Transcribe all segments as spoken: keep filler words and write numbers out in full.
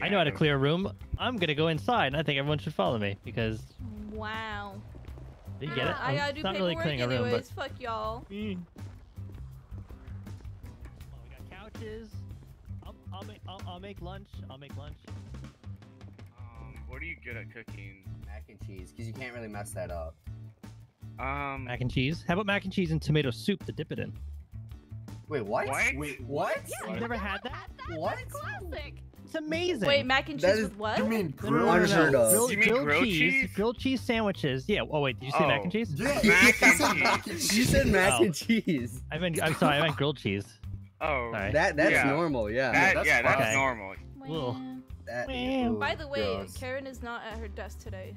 Yeah, I know how to clear a room. I'm gonna go inside, and I think everyone should follow me because. Wow. You get yeah, it? I gotta do not paperwork really anyways. Room, but... Fuck y'all. Mm. Well, we got couches. I'll, I'll make. I'll, I'll make lunch. I'll make lunch. Um, what are you good at cooking? Mac and cheese, because you can't really mess that up. Um, mac and cheese. How about mac and cheese and tomato soup to dip it in? Wait, what? What? Wait, what? Yeah, what? You never had that? That what? That's classic. It's amazing. Wait, mac and cheese is, with what? You mean grilled, no, no, no, no. grilled, you mean grilled, grilled cheese, cheese? Grilled cheese sandwiches. Yeah. Oh wait, did you say oh. mac and cheese? Yeah, mac and cheese. You said mac oh. and cheese. I meant. I'm sorry. I meant grilled cheese. Oh. Sorry. That that's yeah. normal. Yeah. That, that's yeah, that's okay. normal. Well, that, well, by the way, gross. Karen is not at her desk today.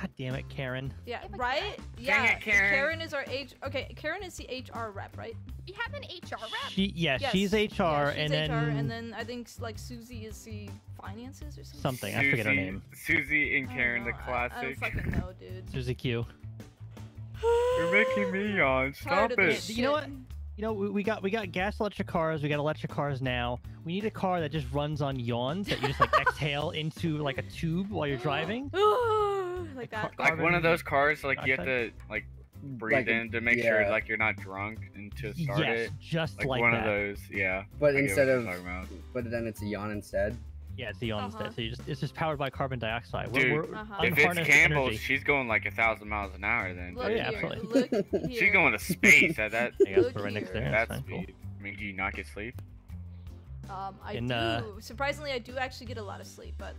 God damn it, Karen. Yeah, right? Yeah, it, Karen. Karen is our H. Okay, Karen is the H R rep, right? You have an H R rep? She, yeah, yes. she's H R, yeah, she's and H R, then... and then I think, like, Susie is the finances or something? Something, Susie, I forget her name. Susie and Karen, know, the classic. I, I don't fucking know, dude. Susie Q. You're making me yawn, stop it. You know what? You know, we, we got we got gas electric cars, we got electric cars now. We need a car that just runs on yawns, that you just, like, exhale into, like, a tube while you're driving. Like, that. Like one of those cars, like you have to like breathe like, in to make yeah. sure like you're not drunk and to start yes, it. Just like, like one that. of those, yeah. But I instead of, but then it's a yawn instead. Yeah, it's a yawn uh -huh. instead. So you just, it's just powered by carbon dioxide. Dude, we're, we're uh -huh. if it's Campbell, energy. she's going like a thousand miles an hour. Then look yeah, here, absolutely. Look she's going to space at that. I guess we're right next there. That's cool. I mean, do you not get sleep? Um, I and, do. Uh, Surprisingly, I do actually get a lot of sleep, but.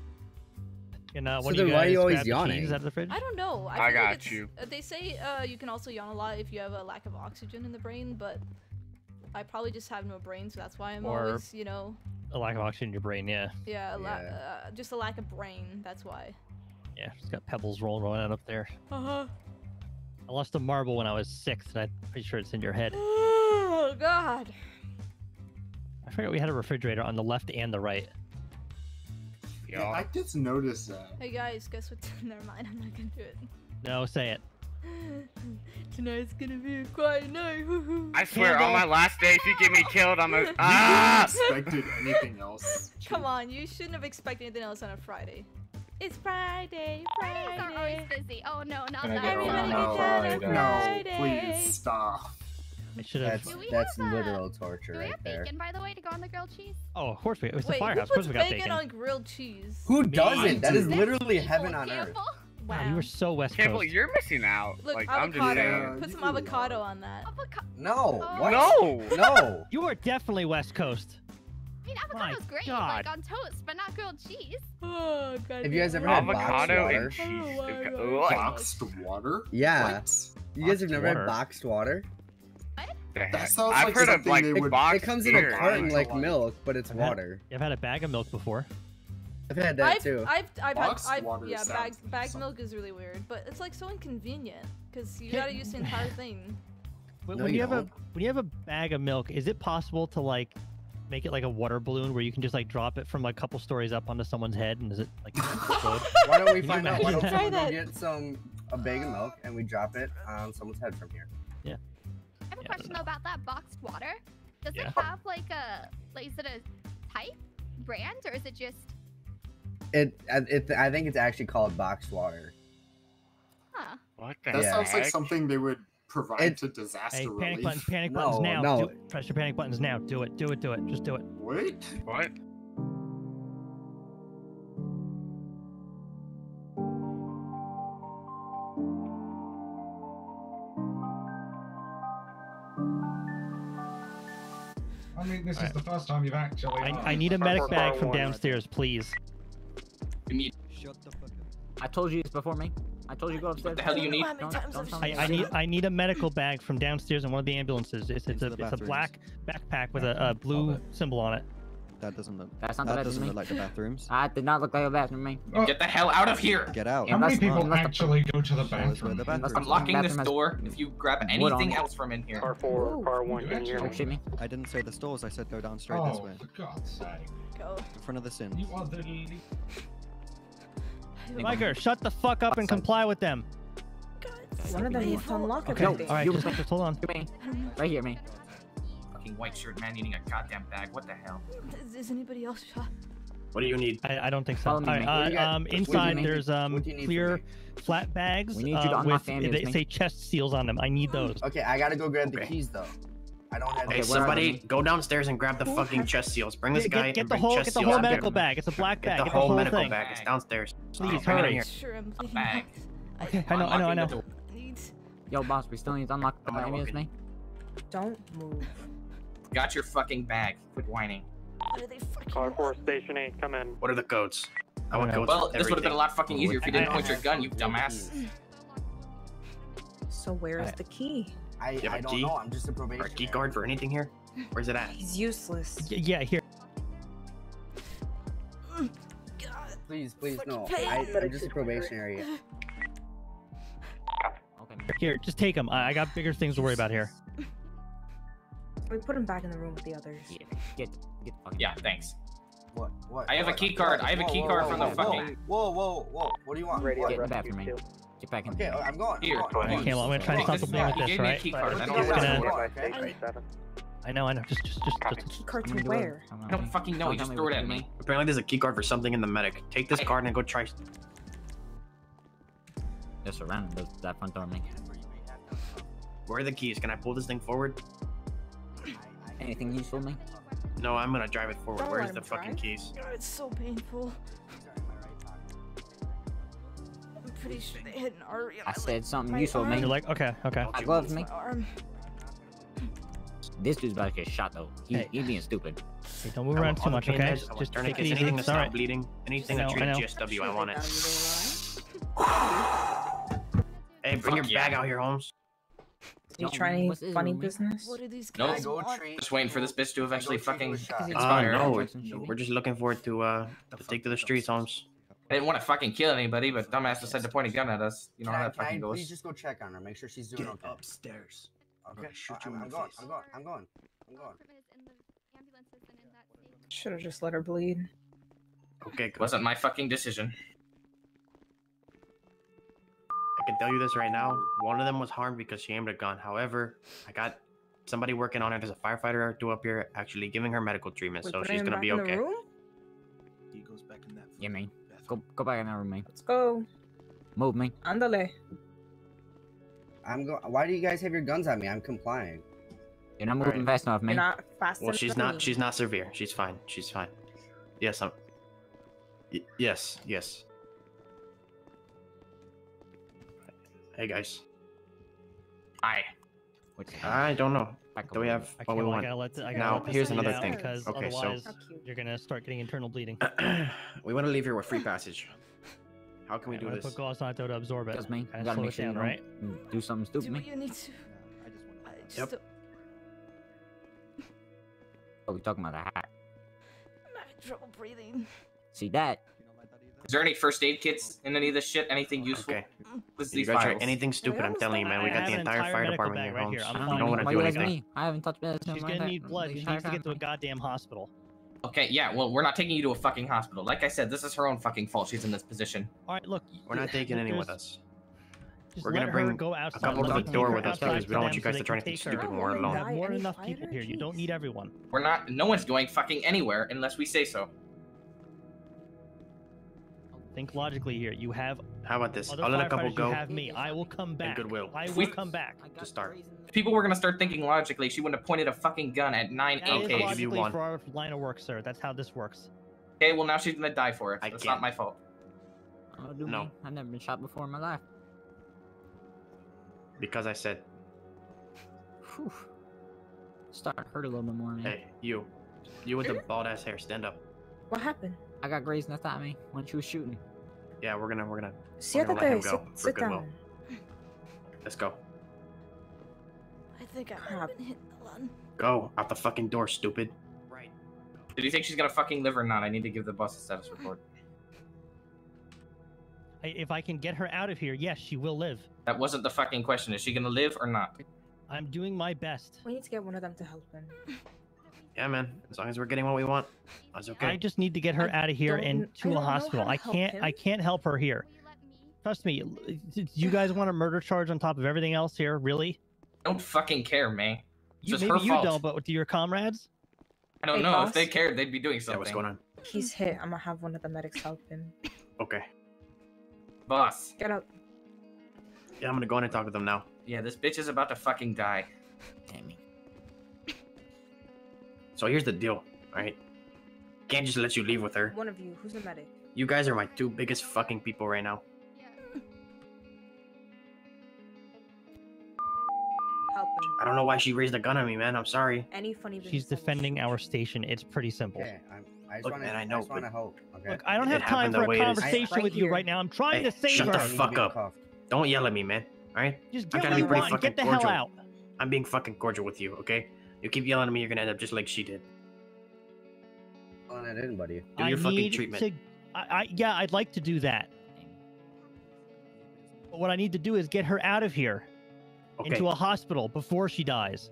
And, uh, so then, you why are you always yawning? Out of the fridge? I don't know. I, I got like you. They say uh, you can also yawn a lot if you have a lack of oxygen in the brain, but I probably just have no brain, so that's why I'm or always, you know. A lack of oxygen in your brain, yeah. Yeah, a yeah. Uh, just a lack of brain. That's why. Yeah, just got pebbles rolling rolling out up there. Uh huh. I lost a marble when I was six, and I'm pretty sure it's in your head. Oh God. I forgot we had a refrigerator on the left and the right. Yeah, I just noticed that. Hey guys, guess what's never mind, I'm not gonna do it. No, say it. Tonight's gonna be a quiet night. I swear, Campbell. On my last day, if you get me killed, I'm a. Ah! You shouldn't have expected anything else. Come on, you shouldn't have expected anything else on a Friday. It's Friday, Fridays are always busy. Oh no, not that. Everybody no, get down on Friday. No, please stop. I should have. That's, that's have literal a, torture right there. Do we have there. bacon, by the way, to go on the grilled cheese? Oh, of course we. It's Wait, the firehouse. Of course we got bacon. Who puts bacon on grilled cheese? Who doesn't? That is literally heaven on earth. Wow, wow, you were so West Campbell, Coast. You're missing out. Look, like, avocado. I'm just saying. Put some avocado on that. Avoca no. What? No. No. You are definitely West Coast. I mean, avocado's great, God. Like on toast, but not grilled cheese. Oh, God. Have you guys ever had boxed water? Avocado Boxed water? Yeah. You guys have never had boxed water? That sounds I've like heard of like it, box it comes beer. in a carton like milk, but it's I've water. Had, I've had a bag of milk before. I've had that I've, too. I've, I've, box I've, I've yeah, bag, bag milk is really weird, but it's like so inconvenient because you gotta use the entire thing. When, no, when you don't. have a when you have a bag of milk, is it possible to like make it like a water balloon where you can just like drop it from like a couple stories up onto someone's head and is it like? Why don't we find out? Why don't we go get some a bag of milk and we drop it on someone's head from here? Yeah. I have a yeah, question though about that boxed water. Does yeah. it have like a, like, is it a type brand or is it just? It, it, I think it's actually called boxed water. Huh. What the That heck? sounds like something they would provide it, to disaster hey, panic relief. Buttons, panic no, buttons now. No. Do it. Press your panic buttons now. Do it, do it, do it. Just do it. Wait. What? I mean, this All is right. the first time you've actually. I, I need a medic bag from downstairs, please. You need. Shut the fuck up. I told you it's before me. I told you go upstairs. What the hell do you need? Don't, don't I, I need. I need a medical bag from downstairs in one of the ambulances. It's, it's a it's a black backpack with a, a blue symbol on it. That doesn't look. That's not that doesn't look me. like the bathrooms. That did not look like a bathroom, man. Oh. Get the hell out of here! Get out! How many people actually go to the bathroom? I'm locking this door. If you grab anything else from in here. Car four, car one, in here. I didn't say the stores. I said go down straight this way. Oh, for God's sake! Go in front of the Sims. You are the lady. Biker, shut the fuck up and comply with them. One of them is unlocked. Okay, all right, just hold on. Right here, man. White shirt man eating a goddamn bag. What the hell? Is, is anybody else shot? What do you need? I, I don't think so. All right, uh, got, um, inside there's um clear flat bags uh, with they say chest seals on them. I need those. Okay, I gotta go grab okay. the keys though. I don't have. Okay, okay somebody go downstairs and grab the oh, fucking chest seals. Bring this guy. Get, get and the whole, get the whole medical bag. It's a black bag. Get the whole medical bag. It's downstairs. Please hurry. I know, I know, I know. Yo, boss, we still need to unlock the ambulance name. Don't move. Got your fucking bag. Quit whining. What are they fucking Car four, Station eight, come in. What are the codes? I want codes. Well, this would have been a lot fucking easier if you didn't point your gun, you dumbass. So where is the key? I, I don't know, I'm just a probationer. Or a key guard for anything here? Where's it at? He's useless. Y yeah, here. God. Please, please, no. I, I'm just a probationary. Here, just take him. I got bigger things to worry about here. We put him back in the room with the others. Yeah, get, get fucking yeah thanks. What? What? I have what? a key card. I have whoa, a key whoa, card whoa, from whoa, the whoa, fucking. Whoa, whoa, whoa! What do you want? Get, get back in the room. Get back in. Okay, I'm going. Here, I'm going. Okay, well, I'm gonna try to stop the blame with this, right? But I'm just gonna. Okay. I know, I know. Just, just, just. just, just. Key card to where? I don't fucking know. You just threw it at me. Apparently, there's a key card for something in the medic. Take this card and go try. Just around that front door, man. Where are the keys? Can I pull this thing forward? Anything useful, me? No, I'm gonna drive it forward. Don't Where's the drive? fucking keys? God, it's so painful. I'm pretty sure they hit an artery. I, I said like, something useful, man. You're like, okay, okay. I love me. This dude's about to get shot, though. He, hey. He's being stupid. Hey, don't move around too much, okay? Just, just take it easy. Anything to stop right. bleeding. Anything to treat G S W, I want it. Hey, bring your bag out here, Holmes. You trying any funny business? What are these guys no, just waiting for this bitch to eventually fucking expire. Uh, no, we're just looking forward to uh to take to the streets, Holmes. I didn't want to fucking kill anybody, but dumbass decided to point a gun at us. You know how that fucking goes. Please just go check on her, make sure she's doing okay. Get upstairs. Okay, shoot you in the face. I'm going. I'm going. I'm going. Should have just let her bleed. Okay, good. Wasn't my fucking decision. I can tell you this right now, one of them was harmed because she aimed a gun. However, I got somebody working on her. There's a firefighter or two up here actually giving her medical treatment, Wait, so she's gonna be okay. He goes back in that yeah, man. Go, go back in that room, man. Let's go. Move, man. Andale. I'm going. Why do you guys have your guns on me? I'm complying. You're not moving right. fast enough, man. You're not fast well, she's not. Me. She's not severe. She's fine. She's fine. Yes, I'm. Y yes, yes. Hey guys. Hi. I don't know. Do we have what we want? Now, here's another thing. Okay, so you're gonna start getting internal bleeding. We want to leave here with free passage. How can we do this? Put gloss on to absorb it. You gotta make sure you right. Do something stupid. Do you need to? Yep. Oh, we talking about the hat? I'm having trouble breathing. See that? Is there any first aid kits in any of this shit? Anything useful? Okay. This you guys are anything stupid, I'm telling you, man. We got the entire, entire fire department in your homes. Right I don't, don't want to do anything. I haven't touched medicine. She's gonna need blood. She needs to get to a goddamn hospital. Okay, yeah, well, we're not taking you to a fucking hospital. Like I said, this is her own fucking fault. She's in this position. Alright, look. We're not taking any with us. We're gonna bring go a couple to the door with us because we don't want you guys to try anything stupid when we're alone. There are more than enough people here. You don't need everyone. We're not- no one's going fucking anywhere unless we say so. Think logically here. You have. How about this? I'll let a couple go. You have me. I will come back. Goodwill. I will we, come back. To start. If people were gonna start thinking logically, she wouldn't have pointed a fucking gun at nine A Ks. I'll give you one. For our line of work, sir. That's how this works. Okay. Well, now she's gonna die for it. It's not my fault. Oh, do no. Me. I've never been shot before in my life. Because I said. Whew. Start hurt a little bit more, man. Hey, you. You with the bald ass hair. Stand up. What happened? I got grazed in the thigh, man, when she was shooting. Yeah, we're gonna, we're gonna, we're gonna let him go. Sit, sit down. Let's go. I think I've been hit the lung. Go, out the fucking door, stupid. Right. Did you think she's gonna fucking live or not? I need to give the boss a status report. I, if I can get her out of here, yes, she will live. That wasn't the fucking question. Is she gonna live or not? I'm doing my best. We need to get one of them to help him. Yeah, man. As long as we're getting what we want, that's okay. I just need to get her I out of here and to a hospital. I can't. Him. I can't help her here. Trust me. You guys want a murder charge on top of everything else here, really? I don't fucking care, man. It's you, just maybe her you fault. Don't, but do your comrades? I don't hey, know. Boss? If they cared, they'd be doing something. Yeah, what's going on? He's hit. I'm gonna have one of the medics help him. Okay. Boss. Get up. Yeah, I'm gonna go in and talk to them now. Yeah, this bitch is about to fucking die. Damn it. So here's the deal, alright? Can't just let you leave with her. One of you. Who's the medic? You guys are my two biggest fucking people right now. Yeah. Help him. I don't know why she raised a gun on me, man. I'm sorry. Any funny business? She's defending our station. It's pretty simple. Okay, I'm, I just look, wanna, man, I know. I just wanna hope, okay? Look, I don't have time for a conversation right with here. you right now. I'm trying hey, to save shut her. Shut the fuck up. Cough. Don't yell at me, man. All right? Just get what you want. Get the cordial. hell out. I'm being fucking cordial with you, okay? You keep yelling at me, you're gonna end up just like she did. Oh, that didn't, buddy. Do I your fucking treatment. To, I, I, yeah, I'd like to do that. But what I need to do is get her out of here. Okay. Into a hospital before she dies.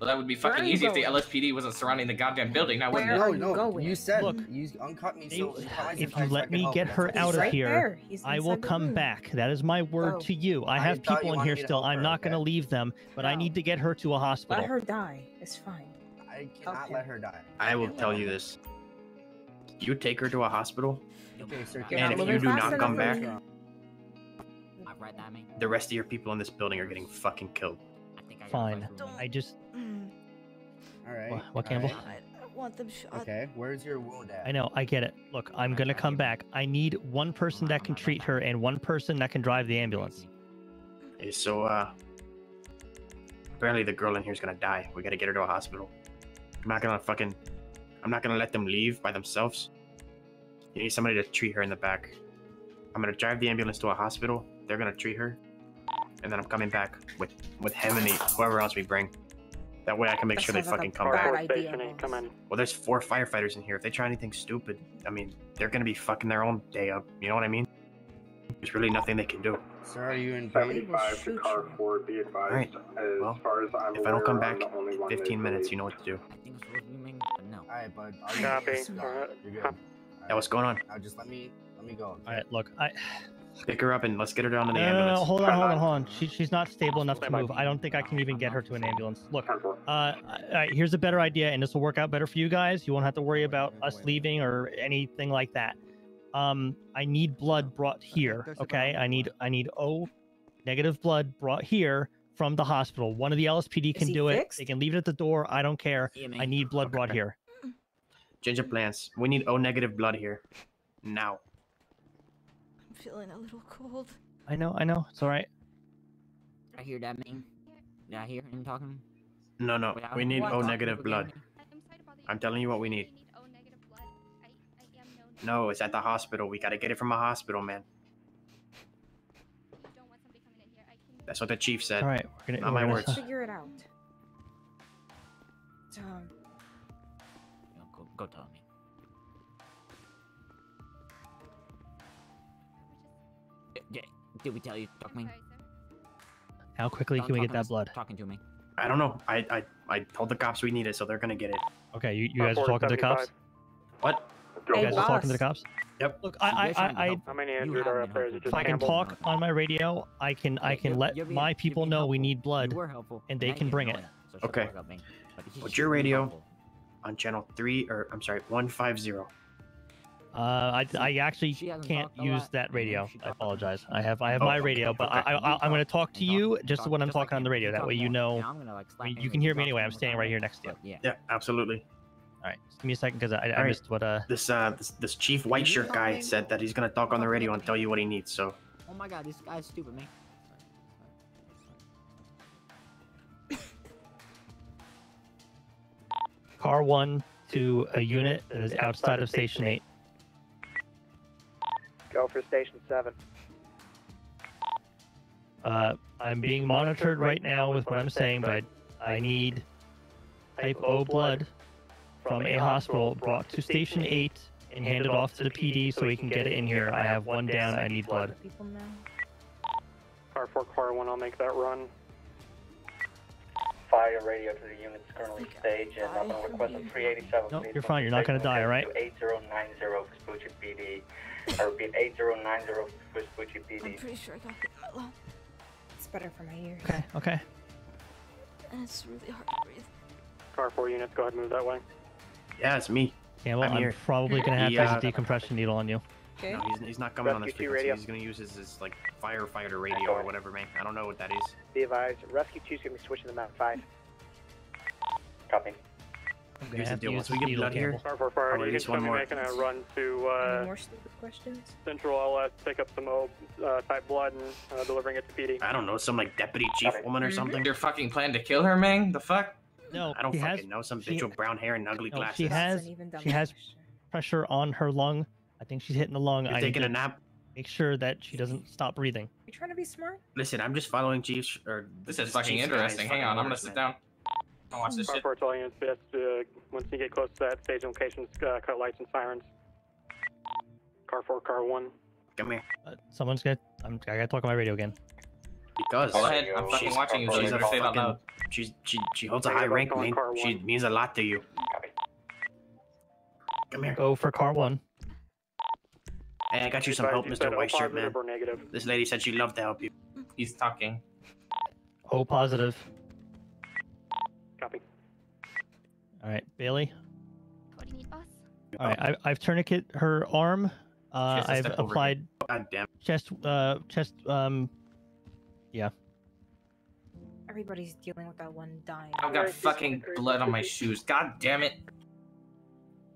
Well, that would be fucking easy going? if the L S P D wasn't surrounding the goddamn building. Now, wouldn't no, it? No, no. You said Look, you uncut me. So it, if you let me get her out of right here, I will come back. That is my word oh. to you. I have I people in here still. I'm her, not going to okay. leave them, but no. I need to get her to a hospital. Let her die. It's fine. I cannot okay. let her die. I, I will tell you this. You take her to a hospital, okay, sir, and if you do not come back, the rest of your people in this building are getting fucking killed. Fine. I just. All right. What, what Campbell? Right. I don't want them shot. Okay. Where's your wound at? I know. I get it. Look, I'm gonna come back. I need one person that can treat her and one person that can drive the ambulance. Hey, so uh, apparently the girl in here is gonna die. We gotta get her to a hospital. I'm not gonna fucking. I'm not gonna let them leave by themselves. You need somebody to treat her in the back. I'm gonna drive the ambulance to a hospital. They're gonna treat her. And then I'm coming back with with him and the, whoever else we bring. That way I can make that sure they like fucking come back. Idea, come in. Well, there's four firefighters in here. If they try anything stupid, I mean, they're gonna be fucking their own day up. You know what I mean? There's really nothing they can do. Sir, are you in seventy-five to car four? Be advised. All right. As well, far as I'm if aware, I don't come back in fifteen minutes, you know what to do. I think it's mean, no. All right, bud. Copy. All right. You're good. All right. Yeah, what's going on? Now just let me let me go. All right, look, I. Pick her up and let's get her down to the no, ambulance. No, no, hold on, hold on, hold on. She, she's not stable enough to move. I don't think I can even get her to an ambulance. Look, uh, all right, here's a better idea, and this will work out better for you guys. You won't have to worry about us leaving or anything like that. Um, I need blood brought here, okay? I need I need O negative blood brought here from the hospital. One of the L S P D can do it. They can leave it at the door. I don't care. I need blood brought here. Ginger plants. We need O negative blood here. Now. Feeling a little cold. I know, I know. It's all right. I hear that man. Did I hear him talking? No, no. Wait, we need O negative blood. I'm telling you what we need. No, it's at the hospital. We gotta get it from a hospital, man. That's what the chief said. All right, we're gonna, not we're my gonna words. Figure it out. Um... Go, go tell me. Did we tell you, talk me? How quickly Don't can we get that us, blood? Talking to me. I don't know. I I I told the cops we need it, so they're gonna get it. Okay, you, you guys are talking to the cops. What? Hey, you guys boss. are talking to the cops. Yep. Look, I I I. I How many Andrews are up there? If I can talk on my radio, I can I can let my people know we need blood, and they can bring it. Okay. What's your radio? On channel three, or I'm sorry, one five zero. Uh, I, I actually can't use that radio. I apologize. I have I have oh, my radio, but I, I, I, I'm going to talk to you just when I'm talking on the radio. That way you know, I mean, you can hear me anyway. I'm standing right here next to you. Yeah, absolutely. All right, just give me a second because I, I missed what uh this uh this, this chief white shirt guy said that he's going to talk on the radio and tell you what he needs. So. Oh my God, this guy's stupid, man. Car one to a unit that is outside of station eight. Go for station seven. Uh, I'm being monitored right now with what I'm saying, but I need type O blood from a hospital brought to station eight and handed off to the P D so we can get it in here. I have one down. I need blood. Car four, car one. I'll make that run. Fire radio to the units currently staged, and I'm going to request a three eighty-seven. Nope, you're fine. You're not going to die, all right? eight zero nine zero Vespucci P D. I repeat, eight zero nine zero Vespucci P D. I'm pretty sure I got hit in my lung. It's better for my ears. Okay, okay. And it's really hard to breathe. Car four units, go ahead and move that way. Yeah, it's me. Campbell, I'm, I'm probably going to have he, uh, a decompression needle on you. Okay. No, he's, he's not coming Rescue on this frequency. He's going to use his, his like firefighter radio or whatever, man. I don't know what that is. Be advised, Rescue two's going to be switching them out five. Copy. I'm Here's the deal. Once we get out here, Car four, you just one more. Making a run to uh, more stupid questions? Central L S, pick up some old uh, type blood and uh, delivering it to P D. I don't know, some like deputy chief woman or something. You're fucking planning to kill her, Ming? The fuck? No, I don't fucking has, know. Some bitch she, with brown hair and ugly no, glasses. She has, she has pressure on her lung. I think she's hitting the lung. You're I taking a nap. Make sure that she doesn't stop breathing. You're trying to be smart. Listen, I'm just following Chief. Or this, this is fucking Chief's interesting. Hang on, I'm gonna sit down. Don't watch this shit. All units, best, uh, once you get close to that stage location, uh, cut lights and sirens. Car four, car one. Come here. Uh, someone's gonna. I'm, I gotta talk on my radio again. Because go ahead. I'm fucking she's watching you. She's a fucking. She's, she she holds a high rank, man. She means a lot to you. Copy. Come here. Go for car one. Hey, I got you some help, Mister White Shirt, man. This lady said she'd love to help you. He's talking. Oh, positive. Copy. All right, Bailey. What do you need, boss? All right, I've, I've tourniquet her arm. Uh, I've applied chest, uh, chest, um, yeah. Everybody's dealing with that one dying. I've got fucking blood on my shoes. God damn it.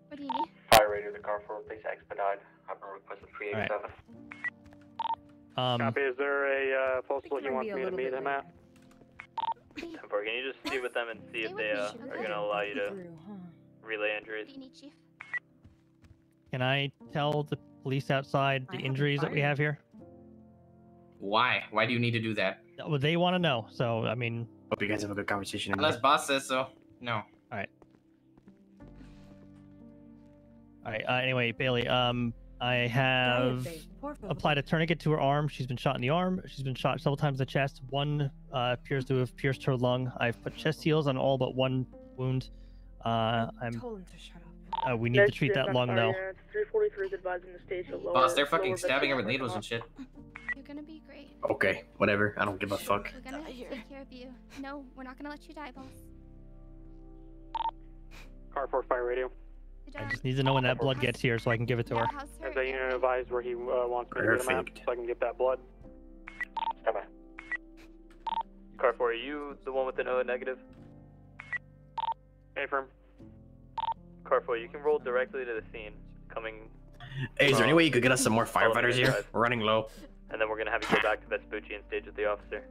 What do you need? Fire radio, the car four, please expedite. I've been requested three eight seven. Right. Um, Copy, is there a uh, postal you want me to meet him at? Temper, can you just see with them and see if they uh, are going to allow you to relay injuries? Can I tell the police outside the injuries that we have here? Why? Why do you need to do that? Well, they want to know, so, I mean... Hope you guys have a good conversation. Unless boss says so. No. Alright. Alright, uh, anyway, Bailey, um, I have applied a tourniquet to her arm. She's been shot in the arm. She's been shot several times in the chest. One uh, appears to have pierced her lung. I've put chest seals on all but one wound. Uh, I'm... Told him to shut up. Uh, we need There's to treat that lung, though. Boss, they're fucking stabbing her with needles and shit. You're gonna be great. Okay, whatever. I don't give a fuck. We're gonna take care of you. No, we're not gonna let you die, boss. Car four, fire radio. I just need to know when that blood gets here so I can give it to her. As a unit advised where he uh, wants me to get him out so I can get that blood. Come on. Car four, are you the one with the O negative? Affirm. Car four, you can roll directly to the scene. Coming. Hey, is there any way you could get us some more firefighters here? We're running low. And then we're gonna have you go back to Vespucci and stage with the officer.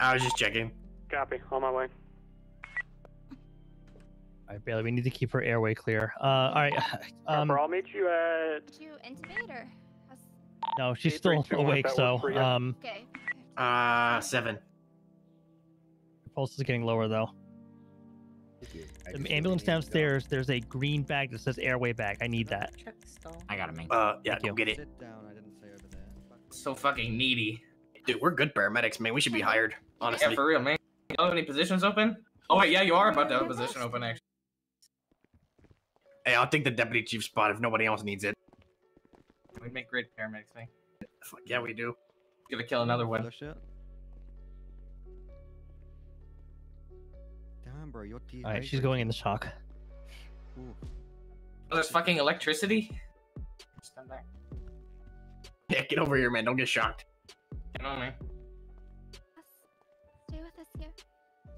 I was just checking. Copy. On my way. Alright, Bailey, we need to keep her airway clear. Uh, alright. Um, I'll meet you at... Did you intubate her? No, she's still awake, so... Um, okay. Uh, seven. Her pulse is getting lower, though. The ambulance downstairs, there's a green bag that says airway bag. I need that. I got it, man. Uh, yeah, go get it. Sit down. I didn't say over there. So fucking needy. Dude, we're good paramedics, man. We should be hired. Honestly. Yeah, for real, man. You don't have any positions open? Oh, wait, yeah, you are about to have a position open, actually. Hey, I'll take the deputy chief spot if nobody else needs it. We make great paramedics, man. Fuck yeah, we do. Gonna kill another one. Alright, she's going in the shock. Ooh. Oh, there's fucking electricity? Stand back. Yeah, get over here, man. Don't get shocked. Get on, man. Stay with us here.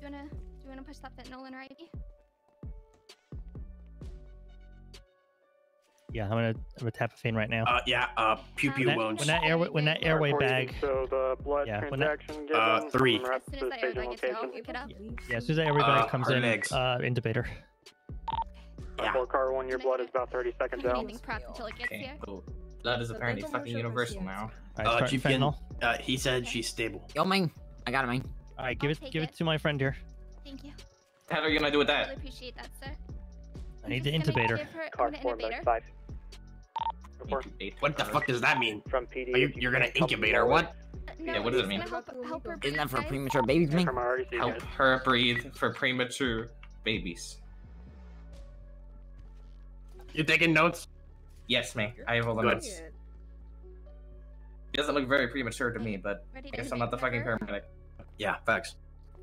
Do you wanna, do you wanna push up that Nolan or Ivy? Yeah, I'm gonna, I'm gonna tap a vein right now. Uh, yeah, uh, pew pew um, wounds. When that airway, when that airway bag. So the blood yeah, transaction. That, uh, three. As soon as that airway gets home, you get up. Yeah, as soon as that airway bag uh, comes in, legs. uh, intubator. Yeah. Four car one, your blood is about thirty seconds out. Okay, cool. Blood is apparently fucking universal now. Right, uh, Chief Ginn, uh, he said okay. She's stable. Yo, man, I got it, man. All right, give I'll it, give it. it to my friend here. Thank you. How are you gonna do with that? I really appreciate that, sir. I need the intubator. Her, intubator. What the fuck does that mean? From P D, you, you're gonna incubate her, what? No, yeah, what does it mean? Help, help her. Isn't that for premature babies, man? Help her breathe for premature babies. You're taking notes? Yes, mate. I have all the notes. It doesn't look very premature to me, but I guess I'm not the fucking paramedic. Yeah, facts.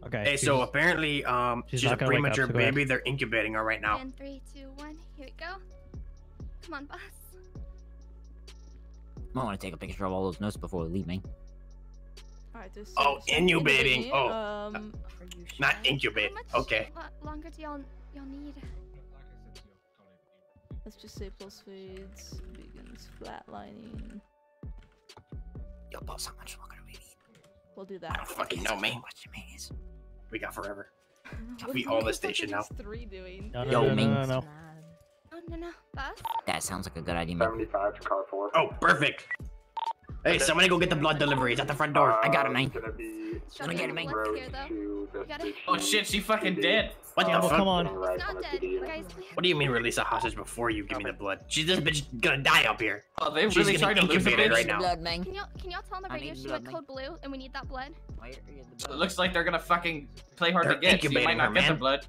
Okay. Hey, so apparently, um, she's, she's a premature up, so baby. They're incubating her right now. And three, two, one. Here we go. Come on, boss. Might want to take a picture of all those notes before we leave, man. All right, so oh, incubating. Oh, um, not incubate. How much okay. Longer do y'all y'all need? Let's just say pulse fades, begins flatlining. Yo, boss, how much longer do we need? We'll do that. I don't fucking know, man. We got forever. We all the station now. Three doing? No, no, Yo, no, no, no, no. Oh, no, no. Boss? That sounds like a good idea, man. seventy-five to car four. Oh, perfect. Hey, somebody go get the blood delivery. It's at the front door. Uh, I got it, man. Gonna get it, man. Oh shit, she fucking dead. What oh, the fuck? Come on. Not dead. Guys, what do you mean release a hostage before you give me the blood? She's this bitch gonna die up here. Oh, they really trying to lose the bitch right now. Blood, can y'all can y'all tell on the radio she went code blue and we need that blood? It looks like they're gonna fucking play hard they're to get. So you might not her, get man. the blood.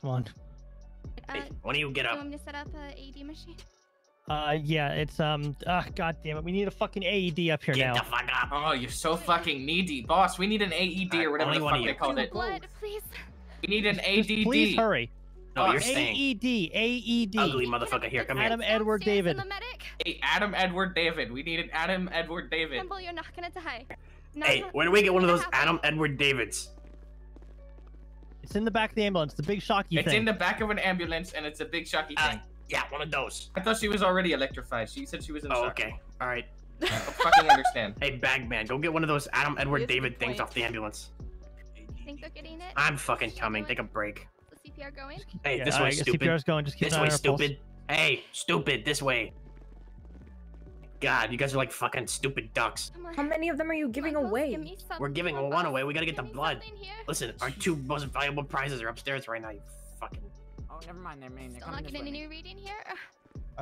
Come on. Uh, hey, why don't you get up? Do you want me to set up an A E D machine? Uh, yeah, it's, um, ah, oh, god damn it. We need a fucking A E D up here Get now. Get the fuck up. Oh, you're so fucking needy. Boss, we need an A E D uh, or whatever the fuck they called it. Blood, please. We need an just, A E D. Please hurry. No, oh, you're staying. A E D. A E D. Ugly motherfucker. Here, come Adam here. Adam Edward David. Hey, Adam Edward David. We need an Adam Edward David. Campbell, you're not gonna die. Not hey, where do we get one of those Adam Edward Davids? It's in the back of the ambulance. The big shocky it's thing. It's in the back of an ambulance, and it's a big shocky uh, thing. Yeah, one of those. I thought she was already electrified. She said she was in the Oh, okay. All right. I don't fucking understand. Hey, Bagman, go get one of those Adam Edward David things off the ambulance. I think they're getting it. I'm fucking coming. Take a break. Is the C P R going? Hey, yeah, this way, stupid. C P R's going. Just keep this way, stupid. Pulse. Hey, stupid. This way. God, you guys are like fucking stupid ducks. How many of them are you giving Michael, away? We're giving one away. We gotta get give the blood. Listen, our two most valuable prizes are upstairs right now. You fucking. Oh, never mind, they're main. They're Still not getting any reading here.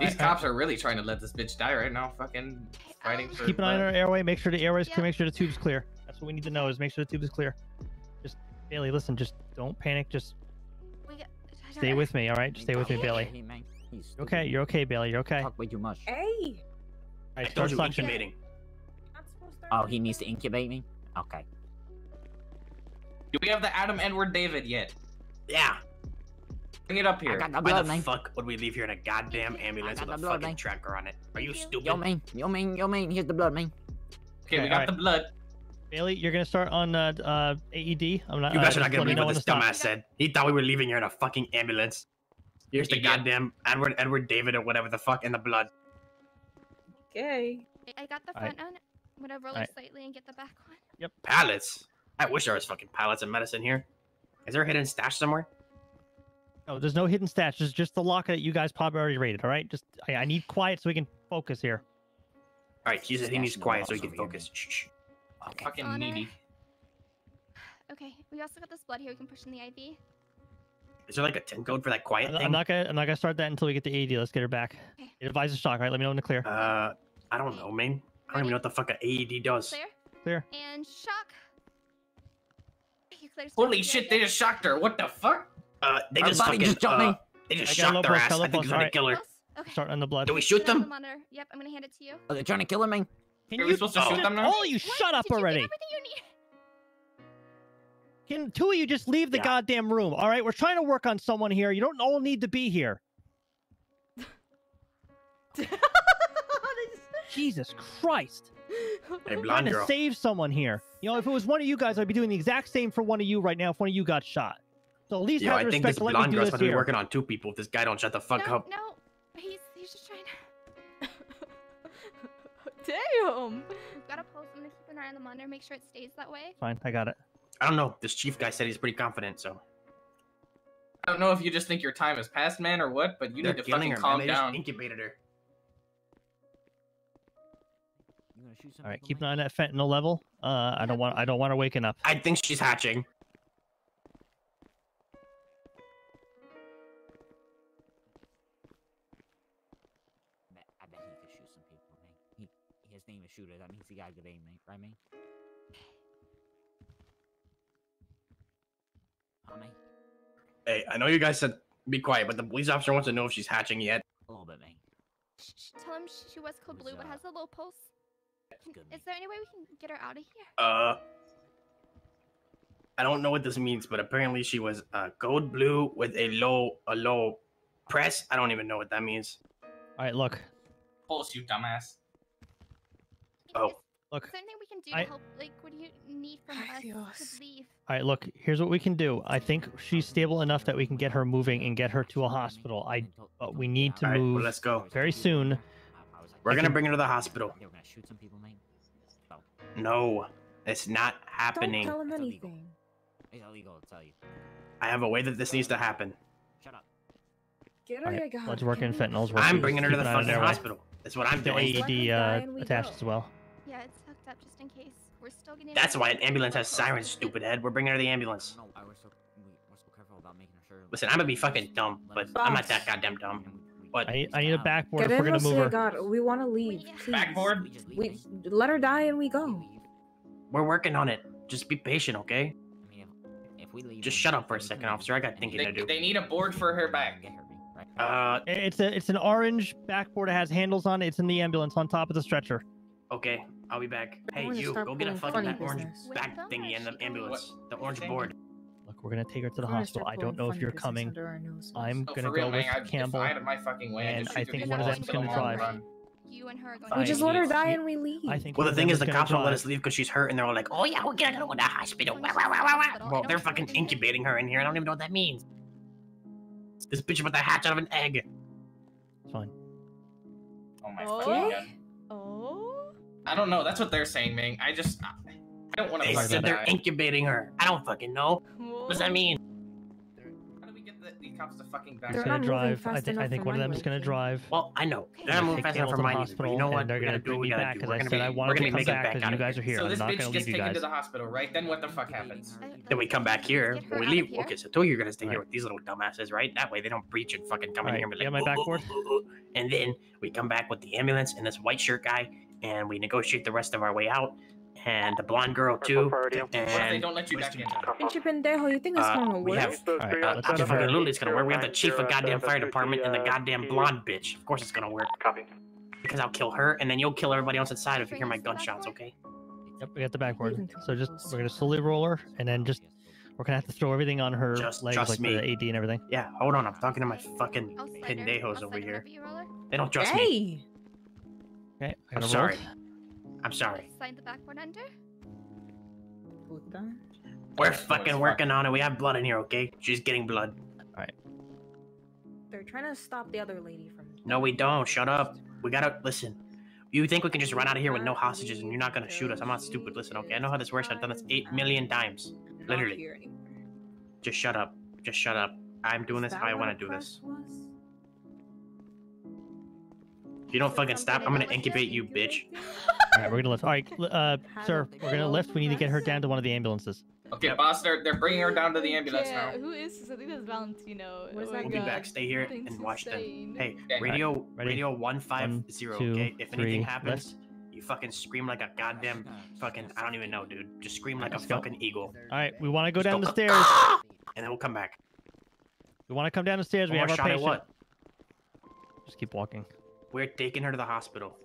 These cops are really trying to let this bitch die right now. Fucking fighting for. Keep an eye on our airway. Make sure the airway's yeah. clear. Make sure the tube's clear. That's what we need to know. Is make sure the tube is clear. Just Bailey, listen. Just don't panic. Just we got, stay know. with me, all right? Just stay with me, Bailey. You're okay, you're okay, Bailey. You're okay. Talk way too much. Hey. All right, start incubating. Oh, he needs to incubate me. Okay. Do we have the Adam Edward David yet? Yeah. Bring it up here. I got the blood, Why the man. fuck would we leave here in a goddamn ambulance with a blood, fucking man. tracker on it? Are you stupid? Yo, man. Yo, man. Yo, man. Here's the blood, man. Okay, okay we got right. the blood. Bailey, you're gonna start on uh, uh, A E D. I'm not. You guys uh, are not gonna believe what this dumbass said. He thought we were leaving here in a fucking ambulance. Here's the goddamn Edward Edward David or whatever the fuck in the blood. Okay. I got the front right. on. I'm gonna roll it slightly and get the back one. Yep. Pallets. I wish there was fucking pallets of medicine here. Is there a hidden stash somewhere? No, there's no hidden stash. There's just the locker that you guys probably already raided, all right? Just, I, I need quiet so we can focus here. All right, he said he needs quiet so he can focus. Shh, shh. Okay. Fucking needy. Okay, we also got this blood here. We can push in the I V. Is there like a ten code for that quiet I'm, thing? I'm not gonna, I'm not gonna start that until we get the A E D. Let's get her back. Okay. It advises shock, all right? Let me know when to clear. Uh, I don't know, man. I don't even know what the fuck an A E D does. Clear. Clear. And shock. Clear. Holy shit! They just shocked her. What the fuck? Uh, they just fucking, just uh, they just shot their ass. I think they're gonna kill her. Okay. Start on the blood. Do we shoot them? Yep, I'm gonna hand it to you. Oh, they're trying to kill her, man. Can Are you we supposed to shoot them now? Oh, you what? shut up Did already. You you need? Can two of you just leave the yeah. goddamn room? All right, we're trying to work on someone here. You don't all need to be here. Jesus Christ. Hey, I'm trying to save someone here. You know, if it was one of you guys, I'd be doing the exact same for one of you right now if one of you got shot. So at least yeah, I think this blonde girl's supposed to be working on two people. If this guy don't shut the fuck no, up. No, he's he's just trying to. Damn. We've gotta pulse him to keep an eye on the monitor, make sure it stays that way. Fine, I got it. I don't know. This chief guy said he's pretty confident, so. I don't know if you just think your time has passed, man, or what, but you They're need to fucking her, calm man. down. They just incubated her. All right, keep an eye on that fentanyl level. Uh, I don't want I don't want her waking up. I think she's hatching. Shooter, that means he got a good aim, mate. Right, mate? Oh, mate. Hey, I know you guys said be quiet, but the police officer wants to know if she's hatching yet. A little bit, mate. Tell him she was code blue, but has a low pulse. Is there any way we can get her out of here? Uh, I don't know what this means, but apparently she was uh, gold blue with a low a low press. I don't even know what that means. All right, look. Pulse, you dumbass. Oh. Look. Is there anything we can do to I... help? Like, what do you need from us to leave? All right, look. Here's what we can do. I think she's stable enough that we can get her moving and get her to a hospital. I. Uh, we need to All right, move. Well, let's go. Very soon. We're I gonna can... bring her to the hospital. They were gonna shoot some people, man. Oh. No, it's not happening. Don't tell him anything. It's illegal to tell you. I have a way that this needs to happen. Shut up. Get her, right, let's work in fentanyls. Work I'm bringing her to the fucking hospital. That's what I'm doing. The A E D uh, attached as well. Yeah, it's hooked up just in case. We're still getting. That's why an ambulance has sirens, stupid head. We're bringing her to the ambulance. No, we're so, we're so careful about making her sure. Listen, I'm gonna be fucking dumb, but Boss. I'm not that goddamn dumb. But I, I need a backboard. Get if we're gonna move her. God, we want to leave. Please. Backboard. We let her die and we go. We're working on it. Just be patient, okay? Just shut up for a second, officer. I got thinking they, to do. They need a board for her back. Uh, it's a it's an orange backboard. It has handles on it. It's in the ambulance on top of the stretcher. Okay, I'll be back. Hey, you go get a fucking that orange back thingy in the ambulance. What? The orange board. Look, we're gonna take her to the hospital. I don't know if you're coming. I'm gonna go with Campbell, and I think one of them's gonna drive. You and her are going we just let her die and we leave. I think well, the thing is, the cops won't let us leave because she's hurt, and they're all like, "Oh yeah, we're gonna go to the hospital." Wow, wow, wow, wow. Well, they're fucking incubating her in here. I don't even know what that means. This bitch about to hatch out of an egg. It's fine. Oh my oh. fucking god. Oh. I don't know. That's what they're saying, Ming. I just, I don't want to. They said they're die. incubating her. I don't fucking know. What does that mean? Cops to fucking back. They're gonna drive. I, th I think one of them is gonna drive. Well, I know. They're not moving fast enough for my hospital. You know what? They're gonna do what we gotta do. We're gonna be back because you guys are here. So this bitch gets taken to the hospital, right? Then what the fuck happens? Then we come back here. When we leave. Okay, so two of you are gonna stay here with these little dumbasses, right? That way they don't breach and fucking come in here and be like, and then we come back with the ambulance and this white shirt guy, and we negotiate the rest of our way out. And the blonde girl too. And they don't let you back in. You think it's gonna work? We have absolutely it's gonna work. We have the chief of goddamn fire department and the goddamn blonde bitch. Of course it's gonna work. Copy. Because I'll kill her and then you'll kill everybody else inside if you hear my gunshots, okay? Yep, we got the backboard. So just we're gonna slowly roll her and then just we're gonna have to throw everything on her legs like the A D and everything. Yeah, hold on. I'm talking to my fucking pendejos over here. They don't trust me. Okay, I'm sorry. I'm sorry. Slide the backboard under. We're fucking working on it. We have blood in here, okay? She's getting blood. Alright. They're trying to stop the other lady from... No, we don't. Shut up. We gotta... Listen. You think we can just run out of here with no hostages and you're not gonna shoot us. I'm not stupid. Listen, okay? I know how this works. I've done this eight million times. Literally. Just shut up. Just shut up. I'm doing this how I want to do this. If you don't fucking stop, I'm gonna incubate you, bitch. Alright, we're gonna lift. Alright, uh, sir, we're gonna lift. We need to get her down to one of the ambulances. Okay, yep. Boss, they're, they're bringing her down to the ambulance yeah, now. Who is this? I think that's Valentino. We'll be back. Stay here Things and watch insane. them. Hey, okay. radio right. radio one fifty, one, two, okay? If anything three, happens, lift. you fucking scream like a goddamn fucking, I don't even know, dude. Just scream like Let's a go. fucking eagle. Alright, we wanna go Just down go, the stairs. Ah! And then we'll come back. We wanna come down the stairs. One we have our patient. What? Just keep walking. We're taking her to the hospital.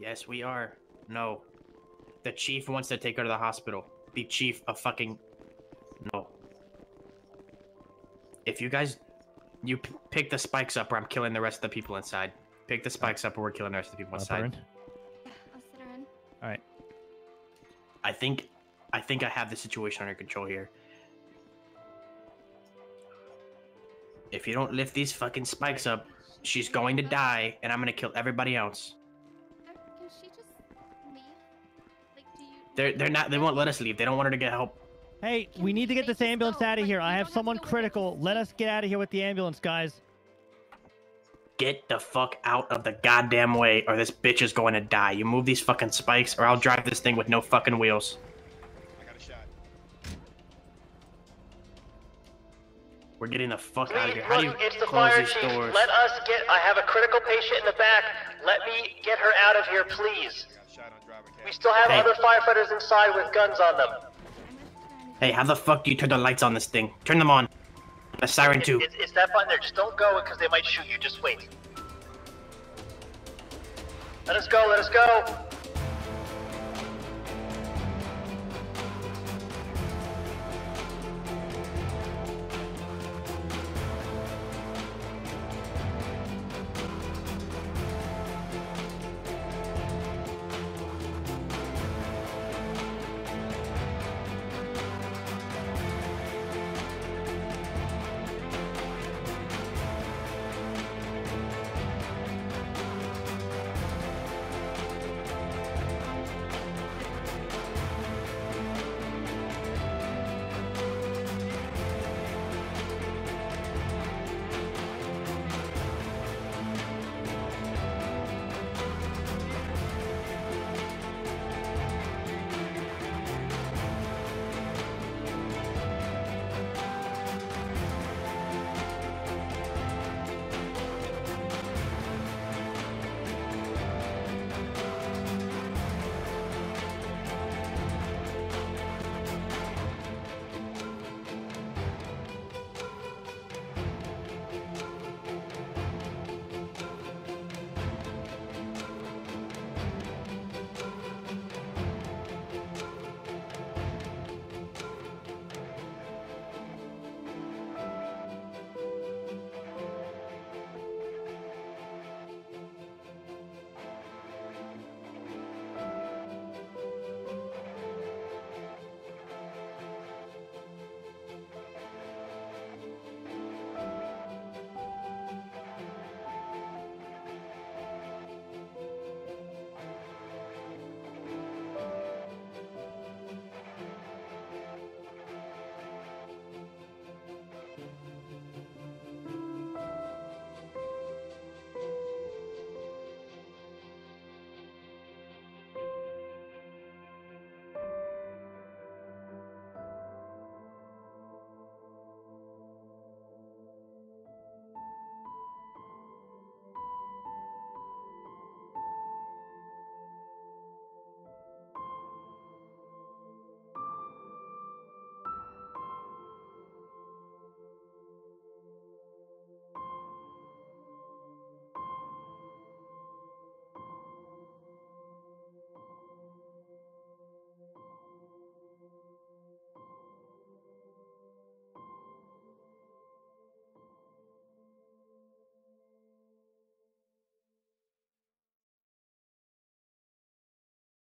Yes, we are. No. The chief wants to take her to the hospital. The chief of fucking... No. If you guys... You p pick the spikes up or I'm killing the rest of the people inside. Pick the spikes up or we're killing the rest of the people inside. Yeah, I'll sit her in. Alright. I think... I think I have the situation under control here. If you don't lift these fucking spikes up, she's going to die and I'm gonna kill everybody else. They're, they're not, they won't let us leave. They don't want her to get help. Hey, we need to get this ambulance out of here. I have someone critical. Let us get out of here with the ambulance, guys. Get the fuck out of the goddamn way or this bitch is going to die. You move these fucking spikes or I'll drive this thing with no fucking wheels. I got a shot. We're getting the fuck Please, out of here. How do you it's the close fire these chief. doors? Let us get, I have a critical patient in the back. Let me get her out of here, please. We still have hey. other firefighters inside with guns on them. Hey, how the fuck do you turn the lights on this thing? Turn them on. The siren too. It's, it's that fun there. Just don't go because they might shoot you. Just wait. Let us go. Let us go.